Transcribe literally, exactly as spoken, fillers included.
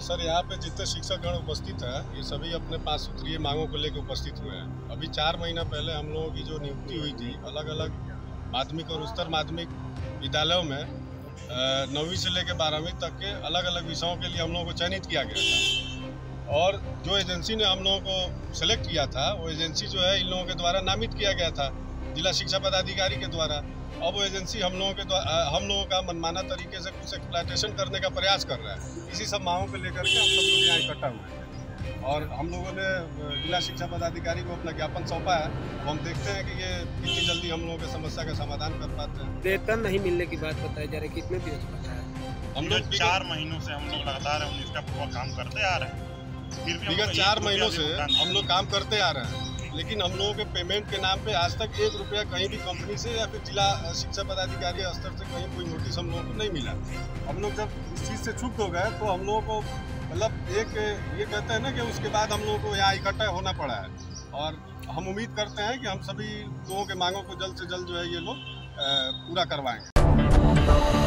Sir यहाँ पे जितने शिक्षकगण उपस्थित हैं ये सभी अपने पास सूत्रीय मांगों को लेकर उपस्थित हुए हैं। अभी चार महीना पहले हम लोगों की जो नियुक्ति हुई थी अलग अलग माध्यमिक और उच्चतर माध्यमिक विद्यालयों में नौवीं से लेकर बारहवीं तक के अलग अलग विषयों के लिए हम लोगों को चयनित किया गया था और जो एजेंसी ने हम लोगों को सेलेक्ट किया था वो एजेंसी जो है इन लोगों के द्वारा नामित किया गया था जिला शिक्षा पदाधिकारी के द्वारा। अब वो एजेंसी हम लोगों के द्वारा हम लोगों का मनमाना तरीके से कुछ एक्सप्लॉयटेशन करने का प्रयास कर रहा है। इसी सब मांगों को लेकर के हम सब लोग यहाँ इकट्ठा हुए हैं और हम लोगों ने जिला शिक्षा पदाधिकारी को अपना ज्ञापन सौंपा है। हम देखते हैं कि ये कितनी जल्दी हम लोगों की समस्या का समाधान कर पाते हैं। वेतन नहीं मिलने की बात बताई जा रही है, कितने दिवस बताया? हम लोग चार महीनों से हम लोग लगातार निष्ठा पूर्वक काम करते आ रहे हैं। विगत चार महीनों से हम लोग काम करते आ रहे हैं लेकिन हम लोगों के पेमेंट के नाम पे आज तक एक रुपया कहीं भी कंपनी से या फिर जिला शिक्षा पदाधिकारी स्तर से कहीं कोई नोटिस हम लोगों को नहीं मिला। हम लोग जब इस चीज़ से चुप हो गए तो हम लोगों को मतलब एक ये कहते हैं ना कि उसके बाद हम लोगों को यहाँ इकट्ठा होना पड़ा है और हम उम्मीद करते हैं कि हम सभी लोगों के मांगों को जल्द से जल्द जो है ये लोग पूरा करवाएँगे।